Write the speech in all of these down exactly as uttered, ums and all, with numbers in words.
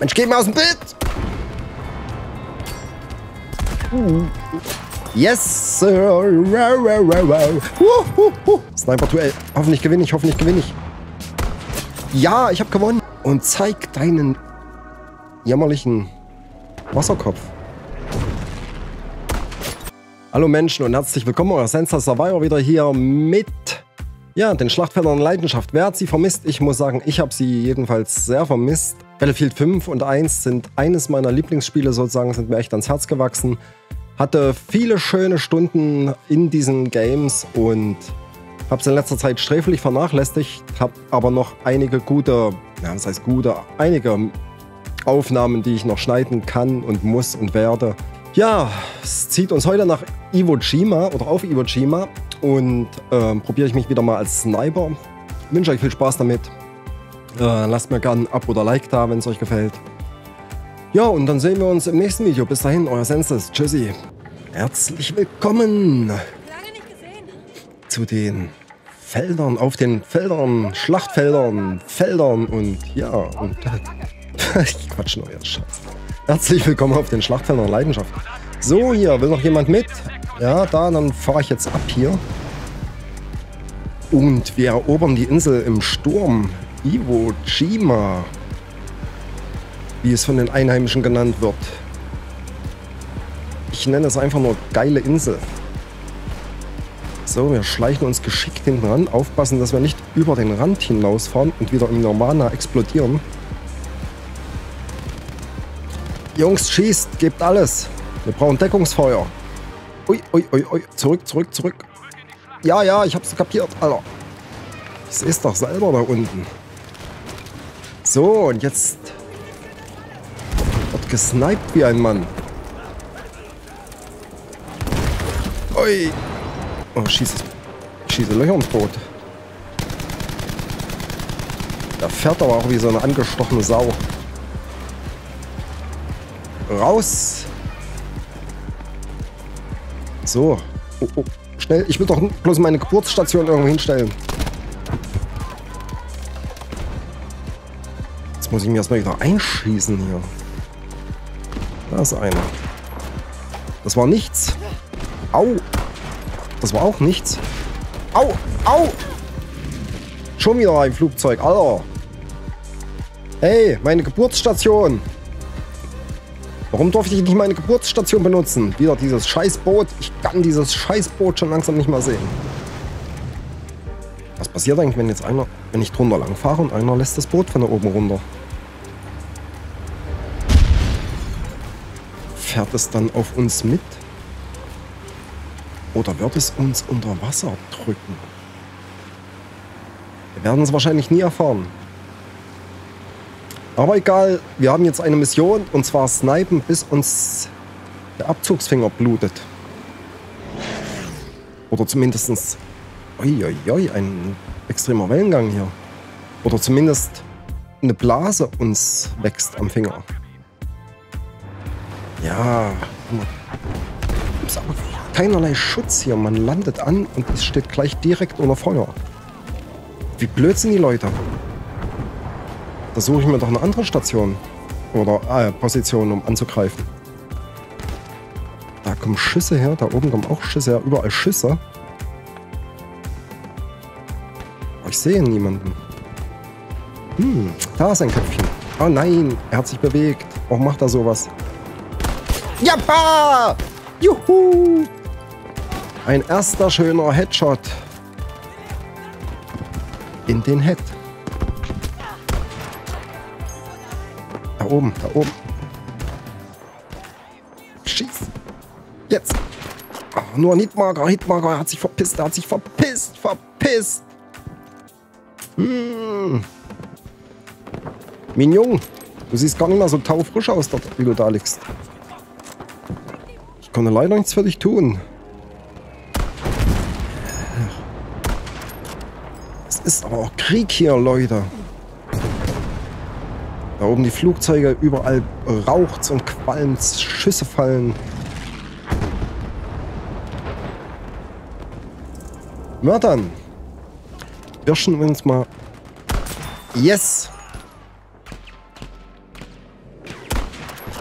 Mensch, geht mal aus dem Bild! Uh. Yes, Sir! Wow, wow, wow, wow. Uh, uh, uh. Sniper-Duell. Hoffentlich gewinne ich, hoffentlich gewinne ich. Ja, ich habe gewonnen. Und zeig deinen jämmerlichen Wasserkopf. Hallo Menschen und herzlich willkommen, euer Sensor Survivor wieder hier mit ja, den Schlachtfeldern Leidenschaft. Wer hat sie vermisst? Ich muss sagen, ich habe sie jedenfalls sehr vermisst. Battlefield fünf und eins sind eines meiner Lieblingsspiele sozusagen, sind mir echt ans Herz gewachsen. Hatte viele schöne Stunden in diesen Games und habe es in letzter Zeit sträflich vernachlässigt, habe aber noch einige gute, ja, was heißt gute, einige Aufnahmen, die ich noch schneiden kann und muss und werde. Ja, es zieht uns heute nach Iwo Jima oder auf Iwo Jima und äh, probiere ich mich wieder mal als Sniper. Ich wünsche euch viel Spaß damit. Äh, lasst mir gerne ein Abo oder Like da, wenn es euch gefällt. Ja, und dann sehen wir uns im nächsten Video. Bis dahin, euer Senses. Tschüssi. Herzlich willkommen. Lange nicht gesehen. Zu den Feldern, auf den Feldern, Schlachtfeldern, Feldern und ja. Und, ich quatsch nur jetzt, Scheiß. Herzlich willkommen auf den Schlachtfeldern Leidenschaft. So, hier, will noch jemand mit? Ja, da, dann fahre ich jetzt ab hier. Und wir erobern die Insel im Sturm. Iwo Jima. Wie es von den Einheimischen genannt wird. Ich nenne es einfach nur geile Insel. So, wir schleichen uns geschickt hinten ran. Aufpassen, dass wir nicht über den Rand hinausfahren und wieder im Normana explodieren. Jungs, schießt, gebt alles. Wir brauchen Deckungsfeuer. Ui, ui, ui, ui. Zurück, zurück, zurück. Ja, ja, ich hab's kapiert, Alter. Ich seh's doch selber da unten. So, und jetzt wird gesniped wie ein Mann. Ui. Oh, schieße, schieße Löcher ins Boot. Der fährt aber auch wie so eine angestochene Sau. Raus! So. Oh, oh. Schnell. Ich will doch bloß meine Geburtsstation irgendwo hinstellen. Jetzt muss ich mir erstmal wieder einschießen hier. Da ist einer. Das war nichts. Au! Das war auch nichts. Au! Au! Schon wieder ein Flugzeug. Alter! Hey, meine Geburtsstation! Warum durfte ich nicht meine Geburtsstation benutzen? Wieder dieses Scheißboot. Ich kann dieses Scheißboot schon langsam nicht mehr sehen. Was passiert eigentlich, wenn jetzt einer, wenn ich drunter lang fahre und einer lässt das Boot von da oben runter? Fährt es dann auf uns mit? Oder wird es uns unter Wasser drücken? Wir werden es wahrscheinlich nie erfahren. Aber egal, wir haben jetzt eine Mission und zwar snipen, bis uns der Abzugsfinger blutet. Oder zumindest. Uiuiui, ein extremer Wellengang hier. Oder zumindest eine Blase uns wächst am Finger. Ja. Gibt's aber keinerlei Schutz hier. Man landet an und es steht gleich direkt unter Feuer. Wie blöd sind die Leute? Da suche ich mir doch eine andere Station oder äh, Position, um anzugreifen. Da kommen Schüsse her, da oben kommen auch Schüsse her, überall Schüsse. Aber ich sehe niemanden. Hm, da ist ein Köpfchen. Oh nein, er hat sich bewegt. Warum macht er sowas? Jappa! Juhu! Ein erster schöner Headshot. In den Head. Da oben, da oben. Schieß. Jetzt. Ach, nur ein Hitmarker, Hitmarker. Er hat sich verpisst, er hat sich verpisst, verpisst. Hm. Mein Junge, du siehst gar nicht mehr so taufrisch aus, wie du da liegst. Ich konnte leider nichts für dich tun. Es ist aber auch Krieg hier, Leute. Da oben die Flugzeuge, überall raucht's und qualmt's, Schüsse fallen. Mördern! Wirschen wir uns mal. Yes!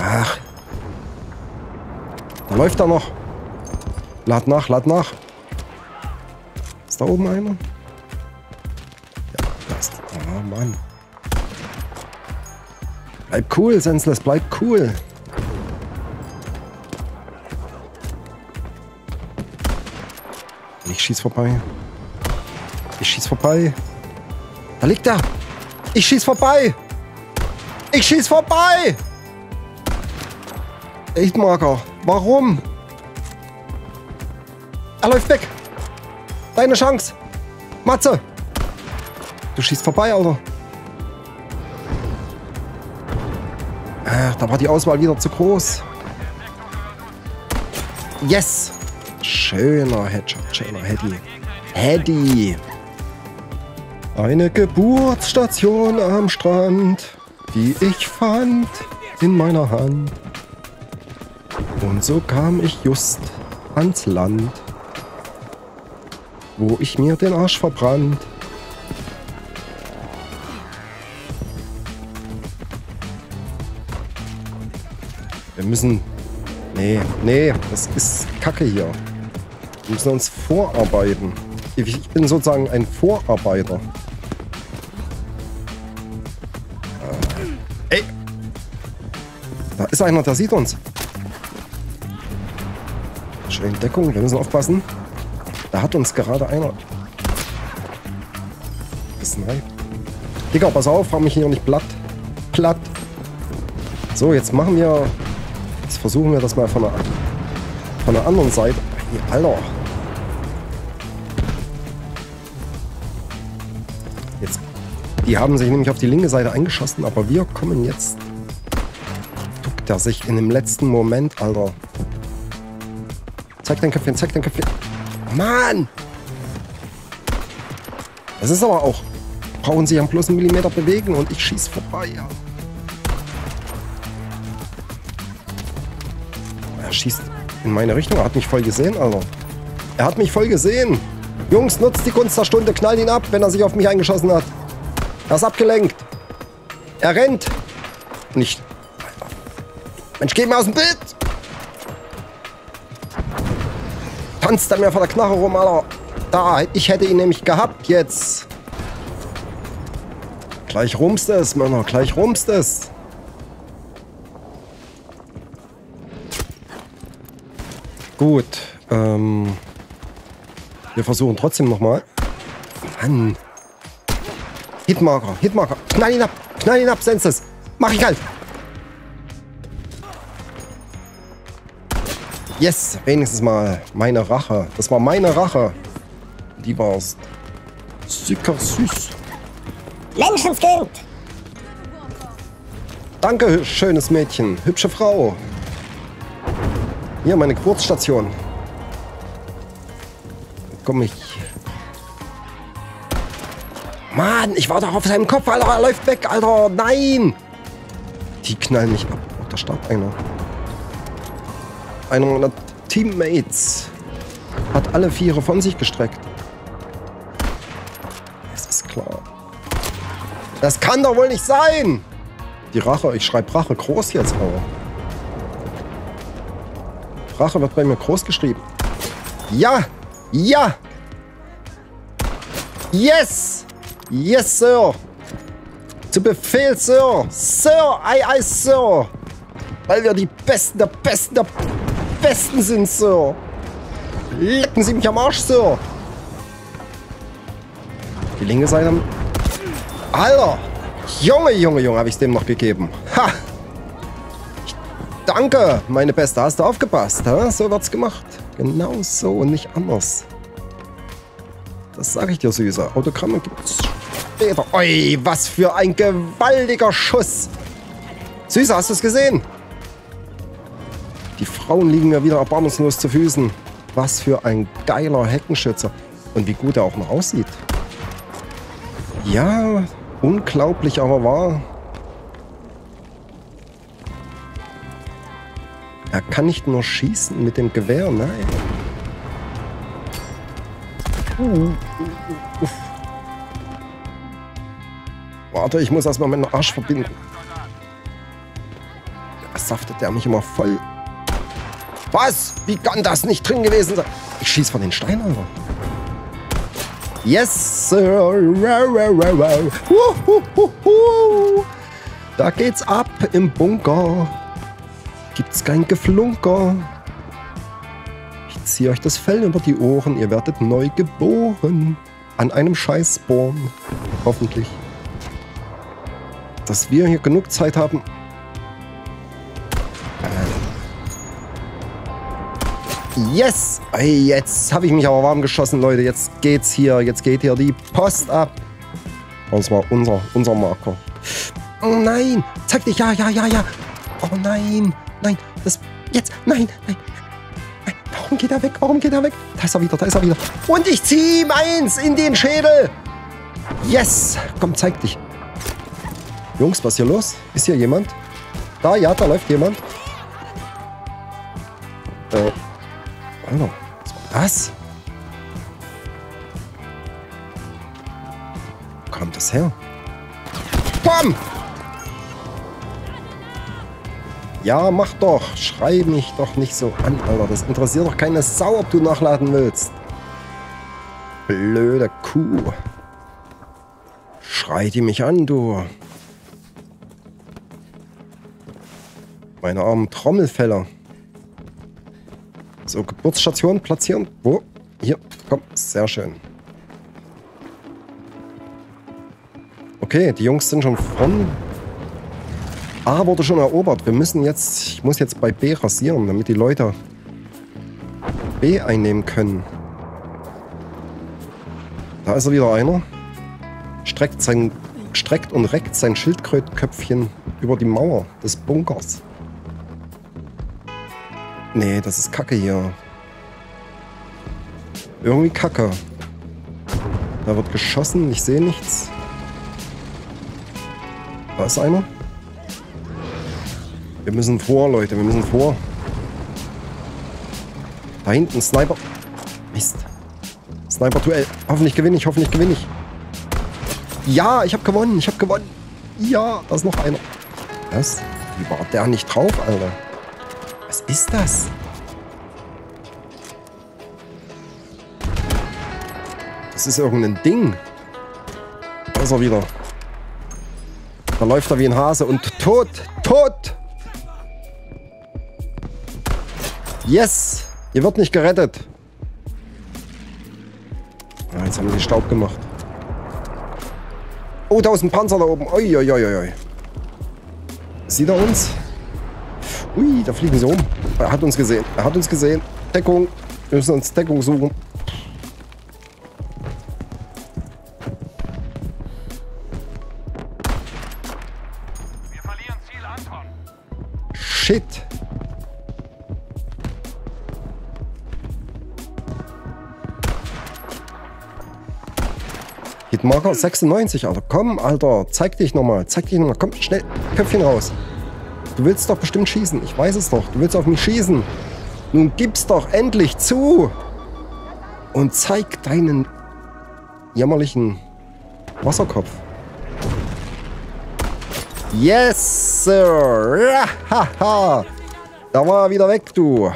Ach. Da läuft er noch. Lad nach, lad nach. Ist da oben einer? Ja, da ist er. Oh Mann. Bleib cool, Senseless, bleib cool. Ich schieß vorbei. Ich schieß vorbei. Da liegt er. Ich schieß vorbei. Ich schieß vorbei. Echtmarker. Warum? Er läuft weg. Deine Chance. Matze. Du schießt vorbei, Alter. Ach, da war die Auswahl wieder zu groß. Yes. Schöner Headshot, schöner Heady. Heady. Eine Geburtsstation am Strand, die ich fand in meiner Hand. Und so kam ich just ans Land, wo ich mir den Arsch verbrannt. Wir müssen... Nee, nee, das ist Kacke hier. Wir müssen uns vorarbeiten. Ich bin sozusagen ein Vorarbeiter. Äh, ey! Da ist einer, der sieht uns. Schön Deckung, wir müssen aufpassen. Da hat uns gerade einer... Nein. Digga, pass auf, fahr mich hier nicht platt. Platt. So, jetzt machen wir... Jetzt versuchen wir das mal von der, von der anderen Seite. Hier, Alter. Jetzt, die haben sich nämlich auf die linke Seite eingeschossen, aber wir kommen jetzt. Duckt er sich in dem letzten Moment, Alter. Zeig dein Köpfchen, zeig dein Köpfchen. Mann! Das ist aber auch. Brauchen sie am bloß einen Millimeter bewegen und ich schieß vorbei, ja. Er schießt in meine Richtung. Er hat mich voll gesehen, Alter. Er hat mich voll gesehen. Jungs, nutzt die Kunst der Stunde. Knallt ihn ab, wenn er sich auf mich eingeschossen hat. Er ist abgelenkt. Er rennt. Nicht. Mensch, geh mir aus dem Bild. Tanzt er mir vor der Knarre rum, Alter. Da, ich hätte ihn nämlich gehabt jetzt. Gleich rumst es, Männer. Gleich rumst es. Gut, ähm, wir versuchen trotzdem nochmal. Mann. Hitmarker, Hitmarker. Knall ihn ab, knall ihn ab, Senses. Mach ich halt. Yes, wenigstens mal meine Rache. Das war meine Rache. Die war's. Sücker süß. Menschenskind. Danke, schönes Mädchen. Hübsche Frau. Hier, meine Geburtsstation. Komm ich. Mann, ich war doch auf seinem Kopf, Alter. Er läuft weg, Alter. Nein. Die knallen mich ab. Oh, da starb einer. Einer meiner Teammates hat alle Viere von sich gestreckt. Das ist klar. Das kann doch wohl nicht sein. Die Rache, ich schreibe Rache groß jetzt, aber. Rache wird bei mir groß geschrieben. Ja! Ja! Yes! Yes, Sir! Zu Befehl, Sir! Sir! Ei, ei, Sir! Weil wir die Besten der Besten der Besten sind, Sir! Lecken Sie mich am Arsch, Sir! Die linke Seite... Alter! Junge, Junge, Junge, habe ich dem noch gegeben. Ha! Danke, meine Beste. Hast du aufgepasst? Hä? So wird's gemacht. Genau so und nicht anders. Das sage ich dir, Süße. Autogramme gibt's später. Oi, was für ein gewaltiger Schuss. Süße, hast du's gesehen? Die Frauen liegen mir wieder erbarmungslos zu Füßen. Was für ein geiler Heckenschütze. Und wie gut er auch noch aussieht. Ja, unglaublich, aber wahr. Er kann nicht nur schießen mit dem Gewehr, nein. Uh, uff. Warte, ich muss erstmal meinen Arsch verbinden. saftet der mich immer voll. Was? Wie kann das nicht drin gewesen sein? Ich schieß von den Steinen rüber. Yes, Sir. Da geht's ab im Bunker. Gibt's kein Geflunker. Ich ziehe euch das Fell über die Ohren. Ihr werdet neu geboren. An einem Scheißborn. Hoffentlich. Dass wir hier genug Zeit haben. Yes! Ey, jetzt habe ich mich aber warm geschossen, Leute. Jetzt geht's hier. Jetzt geht hier die Post ab. Das war unser, unser Marker. Oh nein! Zeig dich! Ja, ja, ja, ja! Oh nein! Nein! Das... Jetzt! Nein! Nein! Nein! Warum geht er weg? Warum geht er weg? Da ist er wieder! Da ist er wieder! Und ich zieh ihm eins in den Schädel! Yes! Komm, zeig dich! Jungs, was ist hier los? Ist hier jemand? Da, ja, da läuft jemand. Äh... Alter, was war das? Wo kam das her? Bam! Ja, mach doch. Schrei mich doch nicht so an, Alter. Das interessiert doch keine Sau, ob du nachladen willst. Blöde Kuh. Schrei die mich an, du. Meine armen Trommelfeller. So, Geburtsstation platzieren. Wo? Hier. Komm. Sehr schön. Okay, die Jungs sind schon vorn. A wurde schon erobert. Wir müssen jetzt... Ich muss jetzt bei B rasieren, damit die Leute B einnehmen können. Da ist er wieder einer. Streckt, sein, streckt und reckt sein Schildkrötenköpfchen über die Mauer des Bunkers. Nee, das ist Kacke hier. Irgendwie Kacke. Da wird geschossen, ich sehe nichts. Da ist einer. Wir müssen vor, Leute, wir müssen vor. Da hinten, Sniper. Mist. Sniper-Duell. Hoffentlich gewinne ich, hoffentlich gewinne ich. Ja, ich habe gewonnen, ich habe gewonnen. Ja, da ist noch einer. Was? Wie war der nicht drauf, Alter? Was ist das? Das ist irgendein Ding. Da ist er wieder. Da läuft er wie ein Hase und tot, tot! Yes! Ihr wird nicht gerettet. Ah, jetzt haben sie Staub gemacht. Oh, da ist ein Panzer da oben. Oi, oi, oi, oi. Sieht er uns? Ui, da fliegen sie rum. Er hat uns gesehen. Er hat uns gesehen. Deckung. Wir müssen uns Deckung suchen. Wir verlieren Ziel Anton. Shit. Hitmarker sechsundneunzig, Alter. Komm, Alter. Zeig dich nochmal. Zeig dich nochmal. Komm, schnell. Köpfchen raus. Du willst doch bestimmt schießen. Ich weiß es doch. Du willst auf mich schießen. Nun gib's doch endlich zu. Und zeig deinen jämmerlichen Wasserkopf. Yes, Sir. Da war er wieder weg, du.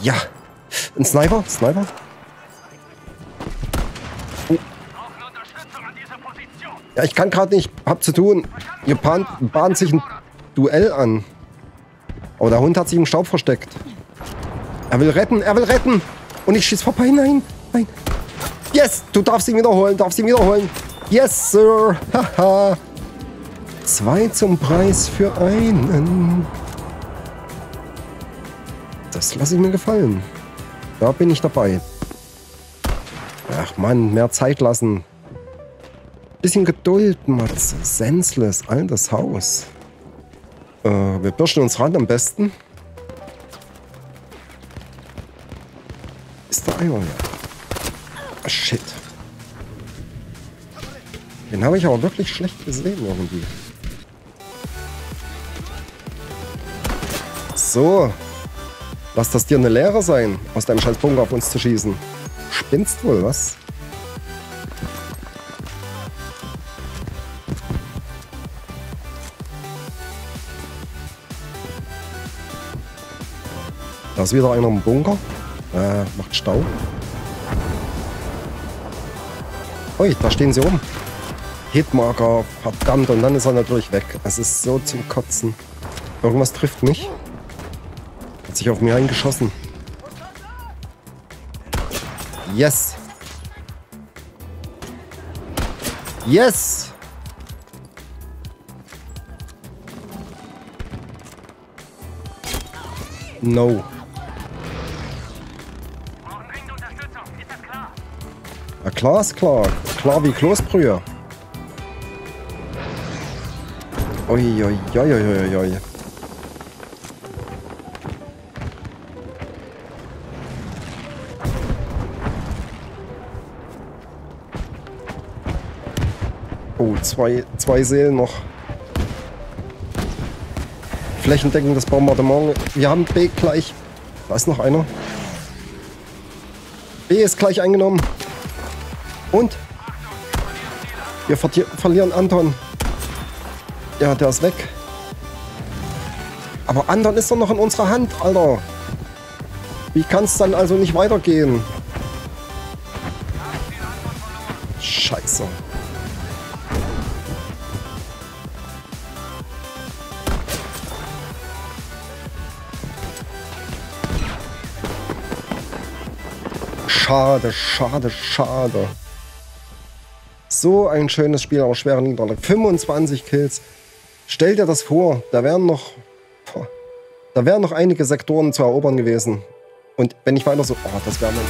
Ja. Ein Sniper? Sniper? Ja, ich kann gerade nicht, hab zu tun. Ihr bahnt sich ein Duell an. Aber der Hund hat sich im Staub versteckt. Er will retten, er will retten. Und ich schieß vorbei, nein, nein. Yes, du darfst ihn wiederholen, darfst ihn wiederholen. Yes, Sir, haha. Zwei zum Preis für einen. Das lasse ich mir gefallen. Da bin ich dabei. Ach Mann, mehr Zeit lassen. Bisschen Geduld, Mats. Senseless, altes Haus. Äh, wir bürsten uns ran am besten. Ist da einer? Oh, shit. Den habe ich aber wirklich schlecht gesehen irgendwie. So. Lass das dir eine Lehre sein, aus deinem scheiß Bunker auf uns zu schießen. Spinnst wohl, was? Da ist wieder einer im Bunker. Äh, macht Stau. Ui, da stehen sie oben. Hitmarker, verdammt, und dann ist er natürlich weg. Es ist so zum Kotzen. Irgendwas trifft mich. Hat sich auf mich eingeschossen. Yes! Yes! No. Ja, klar ist klar. Klar wie Kloßbrühe. Oi, oi, oi, oi, oi. Oh, zwei, zwei Seelen noch. Flächendeckendes Bombardement. Wir haben B gleich. Da ist noch einer. B ist gleich eingenommen. Und? Wir ver verlieren Anton. Ja, der ist weg. Aber Anton ist doch noch in unserer Hand, Alter. Wie kann es dann also nicht weitergehen? Scheiße. Schade, schade, schade. So ein schönes Spiel, aber schwere Niederlage. fünfundzwanzig Kills. Stell dir das vor, da wären noch da wären noch einige Sektoren zu erobern gewesen. Und wenn ich weiter so... Oh, das wäre mein...